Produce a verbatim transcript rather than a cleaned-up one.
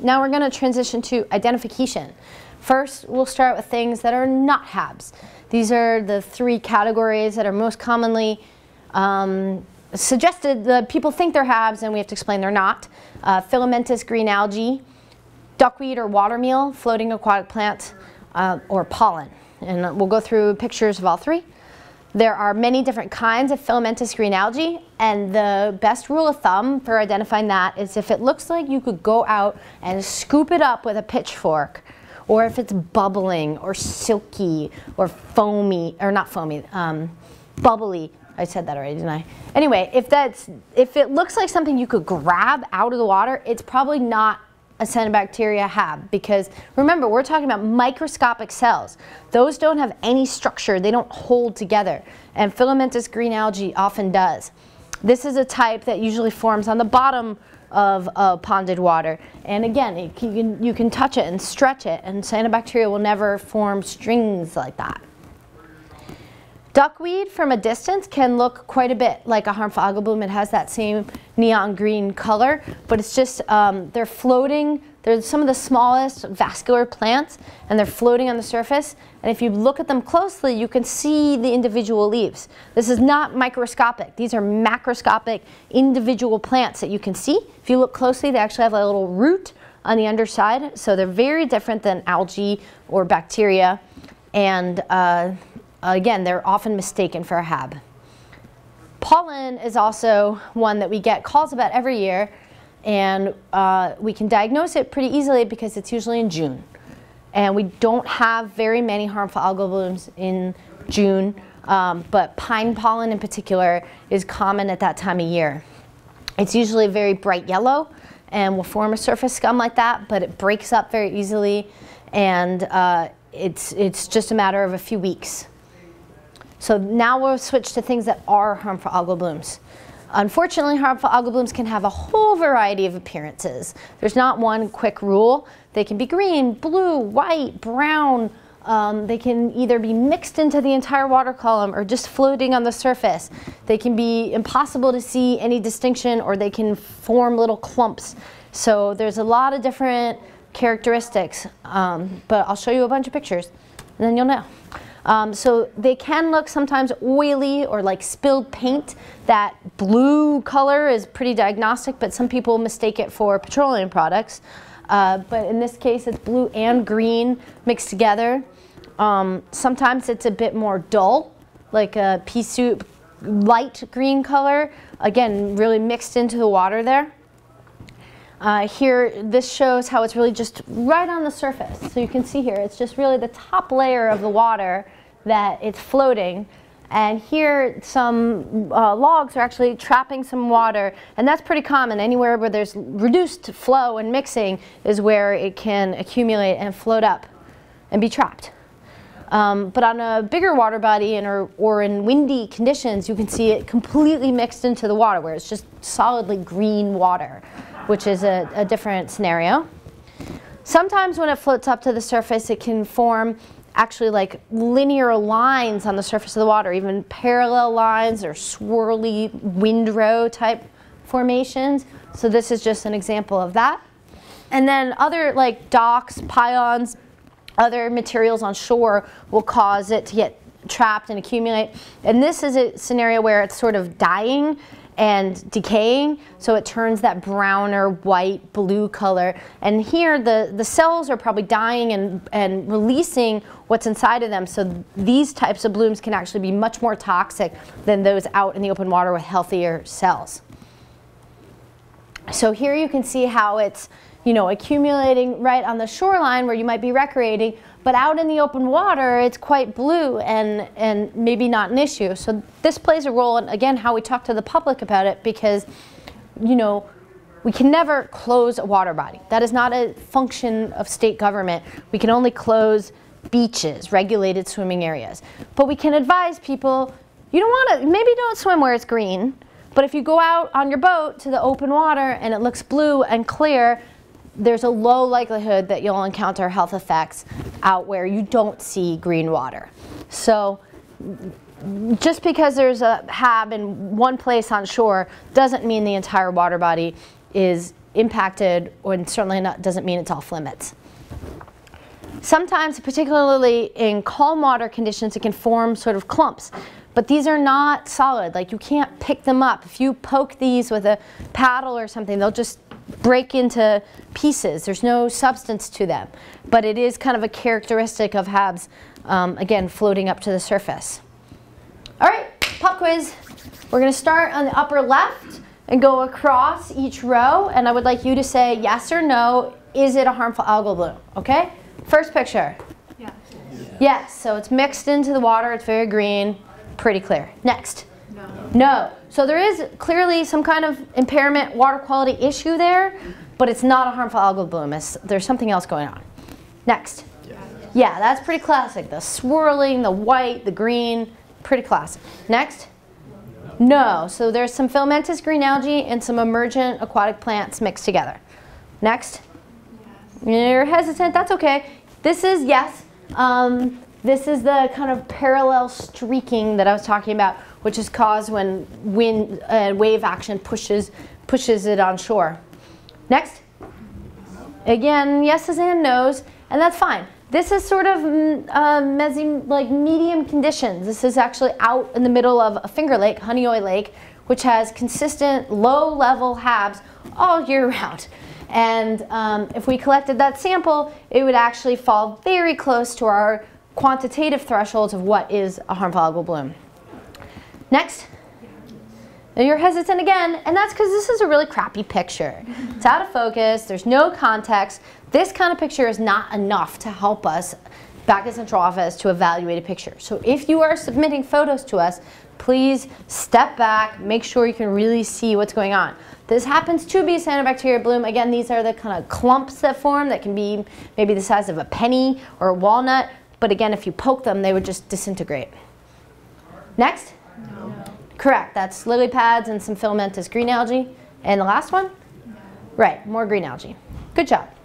Now we're going to transition to identification. First, we'll start with things that are not H A Bs. These are the three categories that are most commonly um, suggested that people think they're H A Bs and we have to explain they're not. Uh, filamentous green algae, duckweed or watermeal, floating aquatic plant, uh, or pollen. And we'll go through pictures of all three. There are many different kinds of filamentous green algae, and the best rule of thumb for identifying that is if it looks like you could go out and scoop it up with a pitchfork, or if it's bubbling or silky or foamy, or not foamy, um, bubbly. I said that already, didn't I? Anyway, if that's, if it looks like something you could grab out of the water, it's probably not a cyanobacteria H A B, because remember, we're talking about microscopic cells. Those don't have any structure, they don't hold together, and filamentous green algae often does. This is a type that usually forms on the bottom of uh, ponded water, and again, it can, you, can, you can touch it and stretch it, and cyanobacteria will never form strings like that. Duckweed from a distance can look quite a bit like a harmful algal bloom. It has that same neon green color, but it's just, um, they're floating, they're some of the smallest vascular plants, and they're floating on the surface, and if you look at them closely, you can see the individual leaves. This is not microscopic. These are macroscopic individual plants that you can see. If you look closely, they actually have a little root on the underside, so they're very different than algae or bacteria, and uh, again, they're often mistaken for a H A B. Pollen is also one that we get calls about every year, and uh, we can diagnose it pretty easily because it's usually in June. And we don't have very many harmful algal blooms in June, um, but pine pollen in particular is common at that time of year. It's usually very bright yellow and will form a surface scum like that, but it breaks up very easily, and uh, it's, it's just a matter of a few weeks. So now we'll switch to things that are harmful algal blooms. Unfortunately, harmful algal blooms can have a whole variety of appearances. There's not one quick rule. They can be green, blue, white, brown. Um, they can either be mixed into the entire water column or just floating on the surface. They can be impossible to see any distinction, or they can form little clumps. So there's a lot of different characteristics, um, but I'll show you a bunch of pictures and then you'll know. Um, so they can look sometimes oily or like spilled paint. That blue color is pretty diagnostic, but some people mistake it for petroleum products. Uh, but in this case, it's blue and green mixed together. Um, sometimes it's a bit more dull, like a pea soup light green color. Again, really mixed into the water there. Uh, here, this shows how it's really just right on the surface. So you can see here, it's just really the top layer of the water that it's floating. And here, some uh, logs are actually trapping some water, and that's pretty common. Anywhere where there's reduced flow and mixing is where it can accumulate and float up and be trapped. Um, but on a bigger water body and or, or in windy conditions, you can see it completely mixed into the water, where it's just solidly green water, which is a, a different scenario. Sometimes when it floats up to the surface, it can form actually like linear lines on the surface of the water, even parallel lines or swirly windrow type formations. So this is just an example of that. And then other like docks, pions, other materials on shore will cause it to get trapped and accumulate. And this is a scenario where it's sort of dying and decaying, so it turns that browner, white, blue color. And here the, the cells are probably dying and, and releasing what's inside of them, so th these types of blooms can actually be much more toxic than those out in the open water with healthier cells. So here you can see how it's, you know, accumulating right on the shoreline where you might be recreating, but out in the open water it's quite blue and, and maybe not an issue. So this plays a role in, again, how we talk to the public about it, because, you know, we can never close a water body. That is not a function of state government. We can only close beaches, regulated swimming areas. But we can advise people, you don't want to, maybe don't swim where it's green, but if you go out on your boat to the open water and it looks blue and clear, there's a low likelihood that you'll encounter health effects out where you don't see green water. So just because there's a H A B in one place on shore doesn't mean the entire water body is impacted, and certainly not, doesn't mean it's off limits. Sometimes, particularly in calm water conditions, it can form sort of clumps, but these are not solid. Like, you can't pick them up. If you poke these with a paddle or something, they'll just break into pieces. There's no substance to them, but it is kind of a characteristic of H A Bs, um, again, floating up to the surface. All right, pop quiz. We're going to start on the upper left and go across each row, and I would like you to say yes or no, is it a harmful algal bloom, okay? First picture. Yeah. Yes. Yes, so it's mixed into the water, it's very green, pretty clear. Next. No. No. So there is clearly some kind of impairment, water quality issue there, but it's not a harmful algal bloom. It's, there's something else going on. Next. Yeah. Yeah, that's pretty classic. The swirling, the white, the green, pretty classic. Next. No. No. So there's some filamentous green algae and some emergent aquatic plants mixed together. Next. Yes. You're hesitant. That's okay. This is yes. Um, This is the kind of parallel streaking that I was talking about, which is caused when wind and uh, wave action pushes pushes it on shore. Next. Again, yeses and nos, and that's fine. This is sort of uh, mezzi, like medium conditions. This is actually out in the middle of a finger lake, Honeoye Lake, which has consistent low-level H A Bs all year round. And um, if we collected that sample, it would actually fall very close to our quantitative thresholds of what is a harmful algal bloom. Next. Now you're hesitant again, and that's because this is a really crappy picture. It's out of focus, there's no context. This kind of picture is not enough to help us back at central office to evaluate a picture. So if you are submitting photos to us, please step back, make sure you can really see what's going on. This happens to be cyanobacteria bloom. Again, these are the kind of clumps that form that can be maybe the size of a penny or a walnut. But again, if you poke them, they would just disintegrate. Next? No. Correct. That's lily pads and some filamentous green algae. And the last one? No. Right, more green algae. Good job.